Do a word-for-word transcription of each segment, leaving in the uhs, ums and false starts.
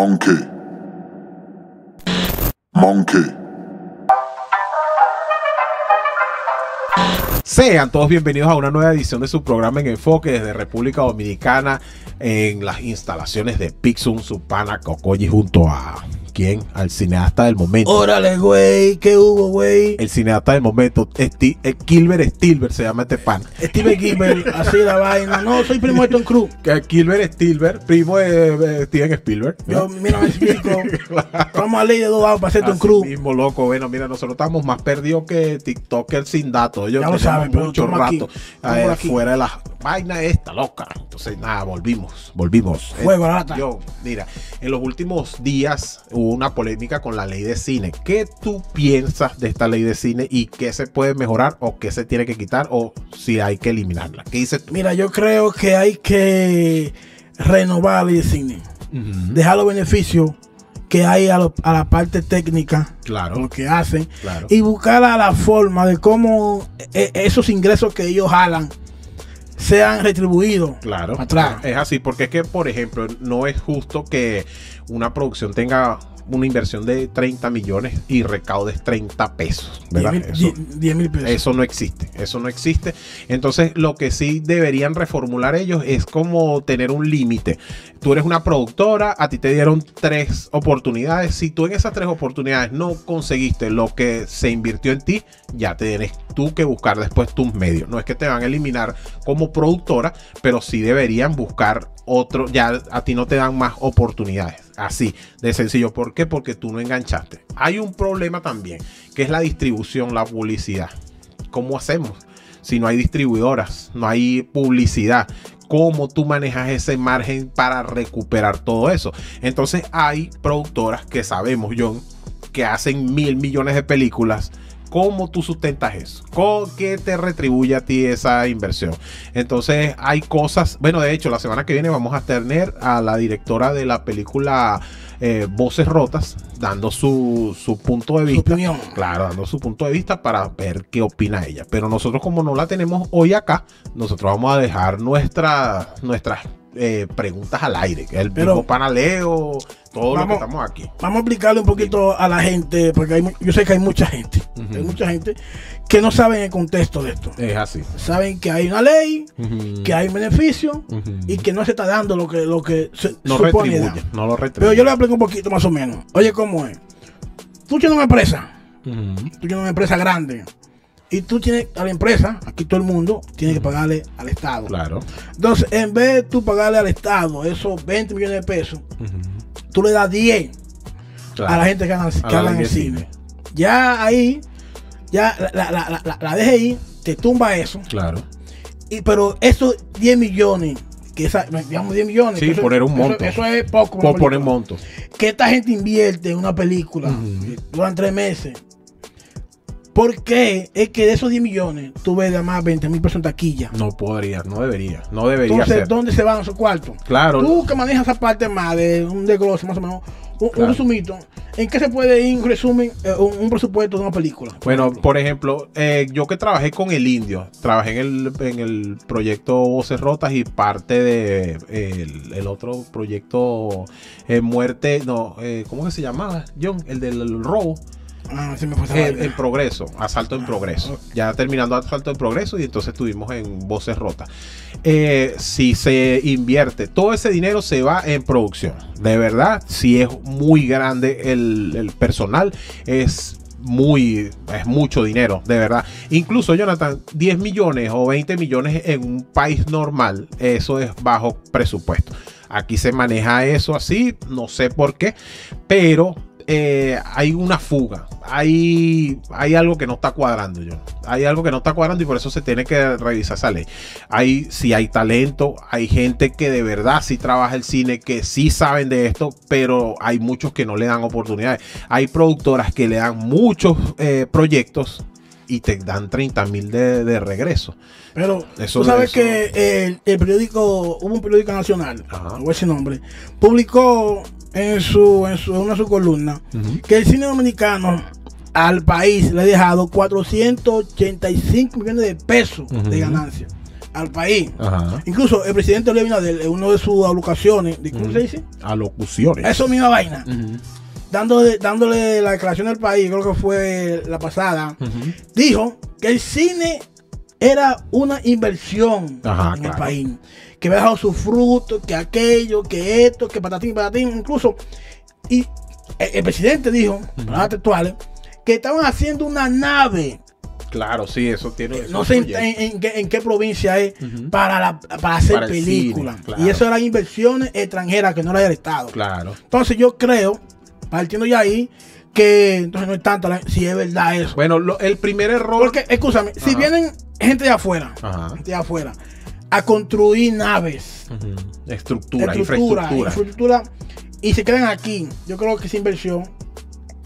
Monkey. Monkey. Sean todos bienvenidos a una nueva edición de su programa En Enfoque desde República Dominicana en las instalaciones de Pixum, su pana Cocoyi, junto a... ¿quién? Al cineasta del momento. Órale, güey, ¿qué hubo, güey? El cineasta del momento, Esti, el Kilber Stilber, se llama este pan. Steven Spielberg, así la vaina. No, soy primo de Tom Cruise. Kilber Stilber, primo de, de Steven Spielberg. Yo, mira, me explico. Vamos a leer de dos lados para ser Tom Cruise. Mismo, loco. Bueno, mira, nosotros estamos más perdidos que TikToker sin datos. Ellos ya lo saben, mucho rato. Ver, fuera de las vainas esta, loca. Entonces, nada, volvimos, volvimos. Fuego, la lata. Yo, mira, en los últimos días hubo una polémica con la ley de cine. ¿Qué tú piensas de esta ley de cine y qué se puede mejorar o qué se tiene que quitar o si hay que eliminarla? ¿Qué dices tú? Mira, yo creo que hay que renovar la ley de cine. Uh-huh. Dejar los beneficios que hay a, lo, a la parte técnica, claro, lo que hacen, claro, y buscar a la forma de cómo esos ingresos que ellos jalan sean retribuidos. Claro, atrás. Es así, porque es que, por ejemplo, no es justo que una producción tenga una inversión de treinta millones y recaudes treinta pesos, ¿verdad? diez mil pesos. Eso no existe, eso no existe. Entonces, lo que sí deberían reformular ellos es como tener un límite. Tú eres una productora, a ti te dieron tres oportunidades. Si tú en esas tres oportunidades no conseguiste lo que se invirtió en ti, ya tienes tú que buscar después tus medios. No es que te van a eliminar como productora, pero sí deberían buscar otro, ya a ti no te dan más oportunidades. Así, de sencillo. ¿Por qué? Porque tú no enganchaste. Hay un problema también, que es la distribución, la publicidad. ¿Cómo hacemos? Si no hay distribuidoras, no hay publicidad, ¿cómo tú manejas ese margen para recuperar todo eso? Entonces hay productoras que sabemos, John, que hacen mil millones de películas. ¿Cómo tú sustentas eso? ¿Con qué te retribuye a ti esa inversión? Entonces hay cosas, bueno, de hecho la semana que viene vamos a tener a la directora de la película eh, Voces Rotas dando su, su punto de vista, su claro, dando su punto de vista para ver qué opina ella. Pero nosotros, como no la tenemos hoy acá, nosotros vamos a dejar nuestra, nuestras eh, preguntas al aire, que es el mismo panaleo, todo vamos, lo que estamos aquí. Vamos a explicarle un poquito a la gente, porque hay, yo sé que hay mucha gente, uh-huh, hay mucha gente que no saben el contexto de esto. Es así. Saben que hay una ley, uh-huh, que hay beneficio, uh-huh, y que no se está dando lo que, lo que se no supone dar. No lo retribuye. Pero yo le explico un poquito más o menos. Oye, ¿cómo es? Tú tienes una empresa, uh-huh, tú tienes una empresa grande, y tú tienes a la empresa, aquí todo el mundo tiene que pagarle al Estado. Claro. Entonces, en vez de tú pagarle al Estado esos veinte millones de pesos, uh-huh, tú le das diez, claro, a la gente que habla en el cine. Ya ahí, ya la, la, la, la D G I te tumba eso. Claro. Y, pero esos diez millones, que esa, digamos diez millones. Sí, eso, poner un monto. Eso, eso es poco. Por poner un monto. Que esta gente invierte en una película, uh-huh, durante tres meses. Porque es que de esos diez millones tú ves además veinte mil pesos en taquilla. No podría, no debería, no debería. Entonces, ser. ¿Dónde se van esos cuartos? Claro. Tú que manejas esa parte más de un desglose, más o menos, un, claro, un resumito. ¿En qué se puede ir un resumen, eh, un, un presupuesto de una película? Bueno, por ejemplo, eh, yo que trabajé con El Indio, trabajé en el, en el proyecto Voces Rotas y parte de eh, el, el otro proyecto eh, Muerte, no, eh, ¿cómo que se llamaba, John? El del robo. Ah, sí me fue el, el progreso, Asalto en Progreso. Ya terminando Asalto en Progreso y entonces estuvimos en Voces Rotas. Eh, si se invierte, todo ese dinero se va en producción. De verdad, si es muy grande el, el personal, es muy, es mucho dinero, de verdad. Incluso, Jonathan, diez millones o veinte millones en un país normal, eso es bajo presupuesto. Aquí se maneja eso así, no sé por qué, pero... Eh, hay una fuga, hay, hay algo que no está cuadrando, yo. Hay algo que no está cuadrando y por eso se tiene que revisar esa ley. Hay, sí hay talento, hay gente que de verdad sí trabaja el cine, que sí saben de esto, pero hay muchos que no le dan oportunidades. Hay productoras que le dan muchos eh, proyectos y te dan treinta mil de, de regreso. Pero eso, tú sabes eso... que el, el periódico, hubo un periódico nacional, o ese nombre, publicó en su, en su, una de sus columnas, uh-huh, que el cine dominicano al país le ha dejado cuatrocientos ochenta y cinco millones de pesos, uh-huh, de ganancia. al país. Ajá. Incluso el presidente Abinader, en una de sus alocuciones, ¿cómo mm. se dice? Alocuciones. Eso misma vaina. Uh-huh. Dándole, dándole la declaración del país, creo que fue la pasada, uh-huh. dijo que el cine era una inversión Ajá, en claro. el país. Que había dejado sus frutos, que aquello, que esto, que patatín, patatín. Incluso, y el, el presidente dijo, uh-huh. palabras textuales, que estaban haciendo una nave. Claro, sí, eso tiene... Eso no sé en, en, en qué provincia es uh-huh. para, la, para hacer para películas. Cine, claro. Y eso eran inversiones extranjeras que no era del Estado. Claro. Entonces yo creo, partiendo de ahí, que entonces no es tanto la, si es verdad eso. Bueno, lo, el primer error... Porque, escúchame, Ajá. si vienen gente de afuera, Ajá. gente de afuera, a construir naves, uh-huh. estructura, estructura, infraestructura, infraestructura, y se quedan aquí, yo creo que esa inversión...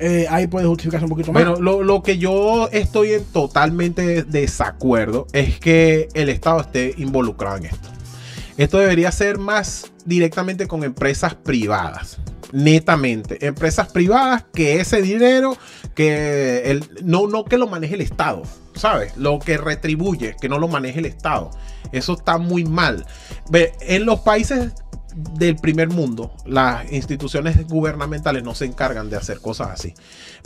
Eh, ahí puede justificarse un poquito más. Bueno, lo, lo que yo estoy en totalmente desacuerdo es que el Estado esté involucrado en esto. Esto debería ser más directamente con empresas privadas. Netamente, empresas privadas que ese dinero, que el, no, no que lo maneje el Estado, ¿sabes? Lo que retribuye, que no lo maneje el Estado. Eso está muy mal. En los países... del primer mundo, las instituciones gubernamentales no se encargan de hacer cosas así.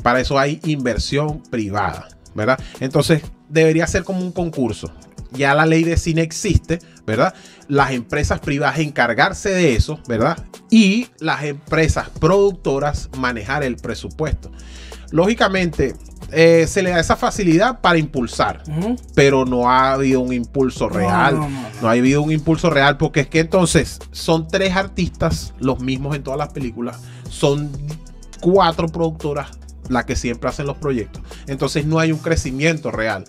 Para eso hay inversión privada, ¿verdad? Entonces debería ser como un concurso. Ya la ley de cine existe, ¿verdad? Las empresas privadas encargarse de eso, ¿verdad? Y las empresas productoras manejar el presupuesto. Lógicamente, eh, se le da esa facilidad para impulsar, uh-huh. pero no ha habido un impulso real. No, no, no, no. no ha habido un impulso real porque es que entonces son tres artistas, los mismos en todas las películas, son cuatro productoras las que siempre hacen los proyectos. Entonces no hay un crecimiento real.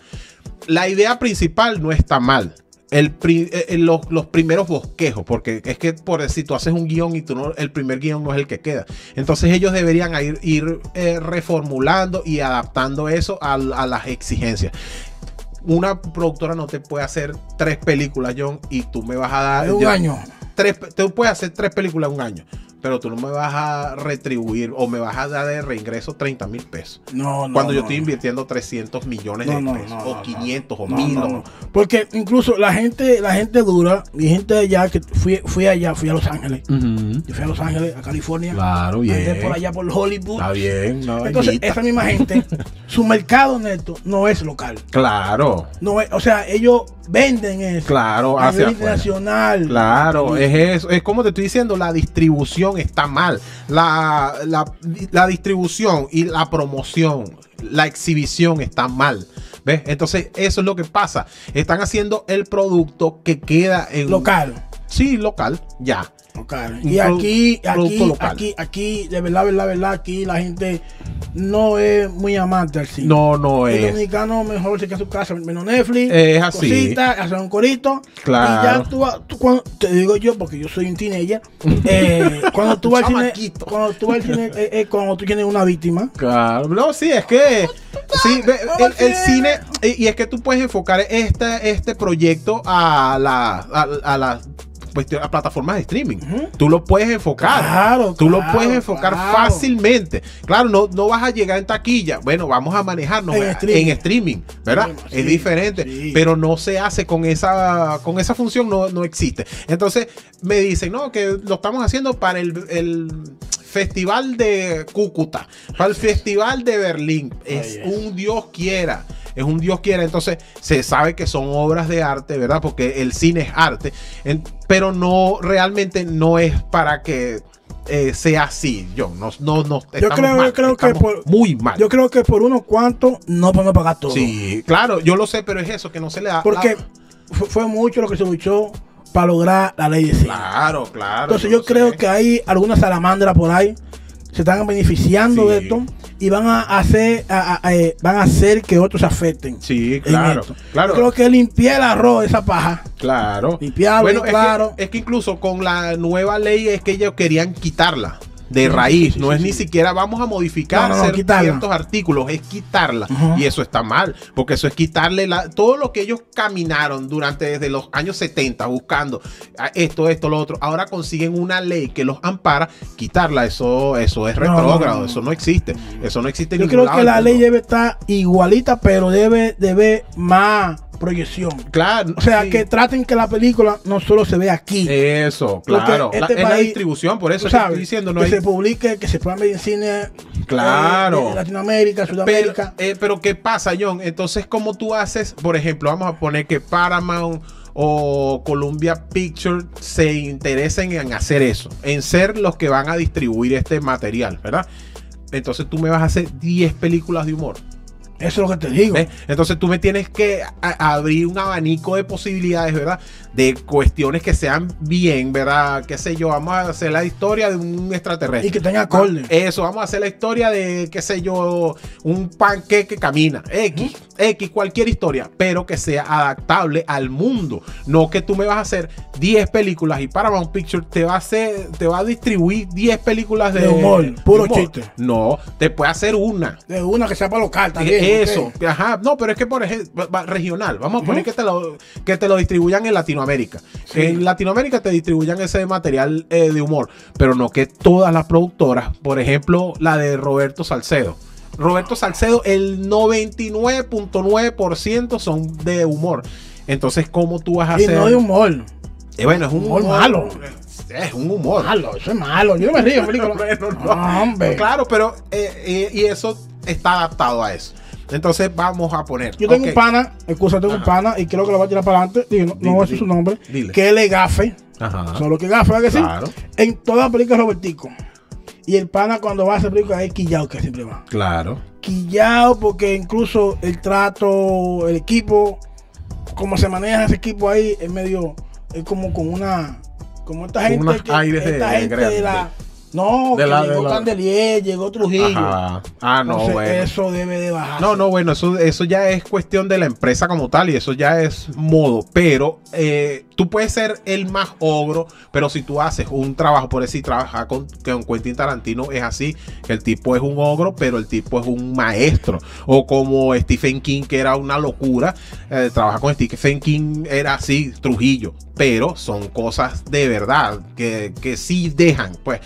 La idea principal no está mal. El pri eh, los, los primeros bosquejos, porque es que por si tú haces un guión y tú no, el primer guión no es el que queda, entonces ellos deberían ir, ir eh, reformulando y adaptando eso a, a las exigencias. Una productora no te puede hacer tres películas, John, y tú me vas a dar un yo, año. Tres, te puedes hacer tres películas en un año, pero tú no me vas a retribuir o me vas a dar de reingreso treinta mil pesos. No, no. Cuando no, yo estoy invirtiendo trescientos millones no, de pesos, no, no, o quinientos no, o mil. No, no. Porque incluso la gente, la gente dura, y gente de allá, que fui, fui allá, fui a Los Ángeles. Uh-huh. Yo fui a Los Ángeles, a California. Claro, bien. Por allá, por Hollywood. Está bien. No, entonces, esa misma gente, su mercado neto no es local. Claro. No es, o sea, ellos venden eso. Claro, hacia internacional. Claro, es eso. Es como te estoy diciendo, la distribución está mal. La, la, la distribución y la promoción, la exhibición está mal. ¿Ves? Entonces, eso es lo que pasa. Están haciendo el producto que queda en... local. Sí, local, ya. Local. Y aquí, aquí, local. aquí, aquí, de verdad, verdad, verdad, aquí la gente no es muy amante al cine. No, no es. El dominicano mejor se queda en su casa, menos Netflix. Es así. Cositas, hacer un corito. Claro. Y ya tú, tú cuando, te digo yo, porque yo soy un teenager, eh, cuando tú vas al cine, cuando tú vas al cine, eh, eh, cuando tú tienes una víctima. Claro. No, sí, es que... Sí, el, el cine, y es que tú puedes enfocar este, este proyecto a la, a, a la cuestión, a plataformas de streaming. Uh-huh. Tú lo puedes enfocar. Claro, tú claro, lo puedes enfocar claro. fácilmente. Claro, no, no vas a llegar en taquilla. Bueno, vamos a manejarnos en, en streaming. streaming, ¿verdad? Bueno, sí, es diferente, sí. pero no se hace con esa, con esa función, no, no existe. Entonces me dicen, no, que lo estamos haciendo para el... el Festival de Cúcuta, para el Festival de Berlín. Es oh, yes. un Dios quiera, es un Dios quiera. Entonces se sabe que son obras de arte, ¿verdad? Porque el cine es arte, en, pero no, realmente no es para que eh, sea así. Yo no, no, no yo creo, mal, yo creo que por, muy mal. Yo creo que por unos cuantos no podemos pagar todo. Sí, claro, yo lo sé, pero es eso que no se le da. Porque la... fue mucho lo que se luchó para lograr la ley de cine. Claro, claro. Entonces yo creo sé. que hay algunas salamandras por ahí se están beneficiando sí. de esto y van a hacer a, a, a, van a hacer que otros se afecten. Sí, claro, claro. Yo creo que limpiar el arroz, esa paja. Claro. Limpiarlo, bueno, claro. Es que, es que incluso con la nueva ley es que ellos querían quitarla de raíz, sí, sí, no sí, es sí. ni siquiera vamos a modificar no, no, no, ciertos artículos, es quitarla, uh-huh. y eso está mal, porque eso es quitarle la, todo lo que ellos caminaron durante desde los años setenta buscando esto, esto, lo otro, ahora consiguen una ley que los ampara, quitarla, eso, eso es retrógrado, no, no. eso no existe, eso no existe. Yo creo que la ley debe estar igualita, pero debe, debe más proyección. Claro. O sea, sí. que traten que la película no solo se vea aquí. Eso, claro. Este la, país, es la distribución, por eso sabes, estoy diciendo. No que hay... se publique, que se pueda ver en cine. Claro. Eh, en Latinoamérica, Sudamérica. Pero, eh, pero ¿qué pasa, John? Entonces, ¿cómo tú haces? Por ejemplo, vamos a poner que Paramount o Columbia Pictures se interesen en hacer eso, en ser los que van a distribuir este material, ¿verdad? Entonces tú me vas a hacer diez películas de humor. Eso es lo que te digo. ¿Eh? Entonces tú me tienes que abrir un abanico de posibilidades, ¿verdad? De cuestiones que sean bien, ¿verdad? Qué sé yo, vamos a hacer la historia de un extraterrestre. Y que tenga acorde. Eso, vamos a hacer la historia de, qué sé yo, un panqueque que camina. X, ¿Mm? X, cualquier historia, pero que sea adaptable al mundo. No que tú me vas a hacer diez películas y Paramount Pictures te va a hacer, te va a distribuir diez películas de, de humor, puro humor. Chiste. No, te puede hacer una. De una que sea para local también. Eso, okay. Ajá, no, pero es que por ejemplo, regional, vamos a poner uh-huh. que, te lo, que te lo distribuyan en Latinoamérica. Sí. En Latinoamérica te distribuyan ese material eh, de humor, pero no que todas las productoras, por ejemplo, la de Roberto Salcedo. Roberto Salcedo, el noventa y nueve punto nueve por ciento son de humor. Entonces, ¿cómo tú vas a y hacer? No de humor. Eh, bueno, es un humor, humor malo. Es un humor. Malo, eso es malo. Yo no me río, película. No, no, no. Hombre. Claro, pero eh, eh, y eso está adaptado a eso. Entonces vamos a poner. Yo tengo okay. un pana, excusa, tengo Ajá. un pana y creo que lo va a tirar para adelante. Digo, no, dile, no voy a decir su nombre. Dile. Que le gafe. Ajá. Solo que gafe, ¿verdad que claro. sí? En todas las películas Robertico. Y el pana cuando va a hacer películas es quillao que siempre va. Claro. Quillao porque incluso el trato, el equipo, como se maneja ese equipo ahí, es medio, es como con una, como esta gente, unas aires que, esta de, gente de, de la... No, de que la, llegó la... Candelier, llegó Trujillo. Ajá. Ah, no, entonces, bueno. Eso debe de bajar. No, no, bueno, eso, eso ya es cuestión de la empresa como tal y eso ya es modo. Pero eh, tú puedes ser el más ogro, pero si tú haces un trabajo, por decir, trabajar con, con Quentin Tarantino es así, que el tipo es un ogro, pero el tipo es un maestro. O como Stephen King, que era una locura, eh, trabajar con Stephen King era así, Trujillo. Pero son cosas de verdad que, que sí dejan, pues,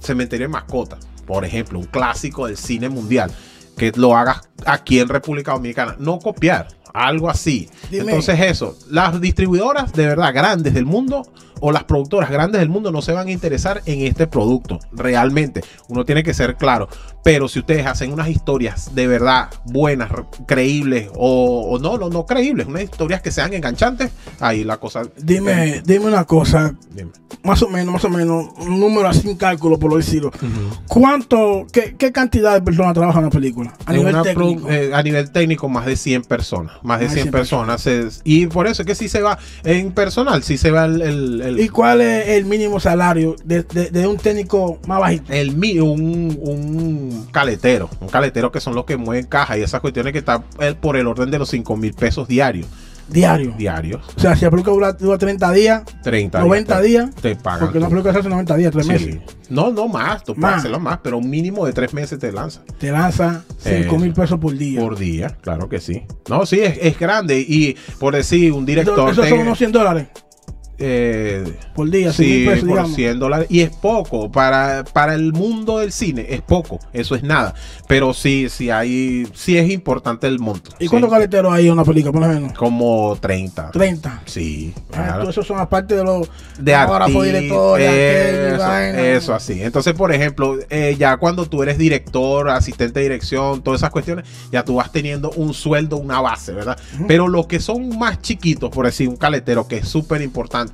Cementerio de Mascota, por ejemplo, un clásico del cine mundial, que lo hagas aquí en República Dominicana, no copiar, algo así. Dime. Entonces eso, las distribuidoras de verdad grandes del mundo o las productoras grandes del mundo no se van a interesar en este producto, realmente, uno tiene que ser claro, pero si ustedes hacen unas historias de verdad buenas, creíbles o, o no, no, no creíbles, unas historias que sean enganchantes, ahí la cosa... Dime, eh, dime una cosa, dime. más o menos, más o menos, un número sin cálculo por lo decirlo, uh-huh. ¿cuánto, qué, qué cantidad de personas trabajan en la película? A en nivel técnico. Eh, a nivel técnico, más de cien personas, más de cien, cien personas, personas. Y por eso es que sí se va, en personal, sí se va el... el El, ¿Y cuál es el mínimo salario de, de, de un técnico más bajito? El un, un caletero, un caletero que son los que mueven caja y esas cuestiones que están por el orden de los cinco mil pesos diarios. Diario. Diarios. O sea, si la película dura treinta días, treinta noventa días, te, te pagan. Porque una película se hace noventa días, tres meses. No, no más, tú puedes hacerlo más, pero un mínimo de tres meses te lanza. Te lanza cinco mil pesos por día. Por día, claro que sí. No, sí, es, es grande. Y por decir, un director. Eso son unos cien dólares. Eh, por día, sí, pesos, por digamos. cien dólares. Y es poco, para, para el mundo del cine es poco, eso es nada. Pero sí, sí, hay, sí es importante el monto. ¿Y sí. cuántos caleteros hay en una película, por lo menos? Como treinta. ¿treinta? Sí. Ah, claro. Esos son aparte de los fotógrafos, directores. Eso, aquel, eso no. así. Entonces, por ejemplo, eh, ya cuando tú eres director, asistente de dirección, todas esas cuestiones, ya tú vas teniendo un sueldo, una base, ¿verdad? Uh-huh. Pero los que son más chiquitos, por decir, un caletero que es súper importante.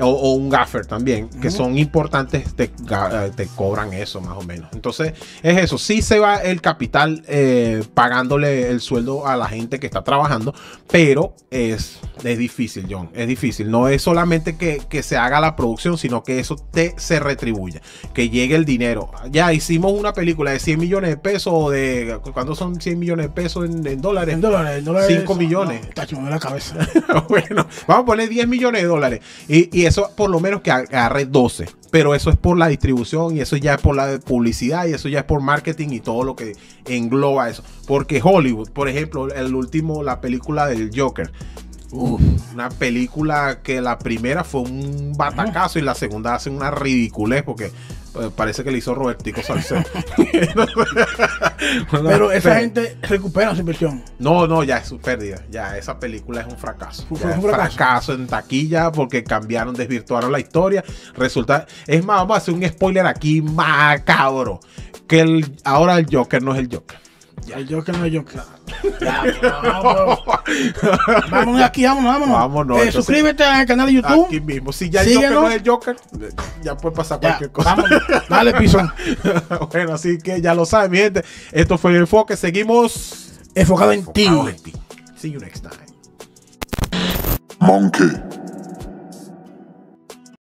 O, o un gaffer también, que uh-huh. son importantes, te, te cobran eso más o menos. Entonces es eso, sí se va el capital eh, pagándole el sueldo a la gente que está trabajando, pero es, es difícil, John, es difícil. No es solamente que, que se haga la producción, sino que eso te, se retribuya, que llegue el dinero. Ya hicimos una película de cien millones de pesos o de, ¿cuánto son cien millones de pesos en, en dólares? En dólares, en dólares cinco millones. No, tacho, me duele la cabeza. Bueno, vamos a poner diez millones de dólares. Y, y eso por lo menos que agarre doce, pero eso es por la distribución y eso ya es por la publicidad y eso ya es por marketing y todo lo que engloba eso, porque Hollywood, por ejemplo, el último, la película del Joker, Uf, una película que la primera fue un batacazo y la segunda hacen una ridiculez porque eh, parece que le hizo Robertico Salcedo. Pero esa pero, gente recupera su inversión. No, no, ya es su pérdida. Ya esa película es un fracaso. Fue un fracaso. fracaso en taquilla porque cambiaron, desvirtuaron la historia. Resulta, es más, vamos a hacer un spoiler aquí macabro. Que el, ahora el Joker no es el Joker. Ya. El Joker no es el Joker. Ya, vámonos. Vámonos aquí, vámonos, vámonos. vámonos eh, entonces, suscríbete al canal de YouTube. Aquí mismo. Si ya el Joker no es el Joker, ya puede pasar ya, cualquier cosa. Vámonos. Dale, pisón. Bueno, así que ya lo saben, mi gente. Esto fue el enfoque. Seguimos enfocado en ti. See you next time. Monkey.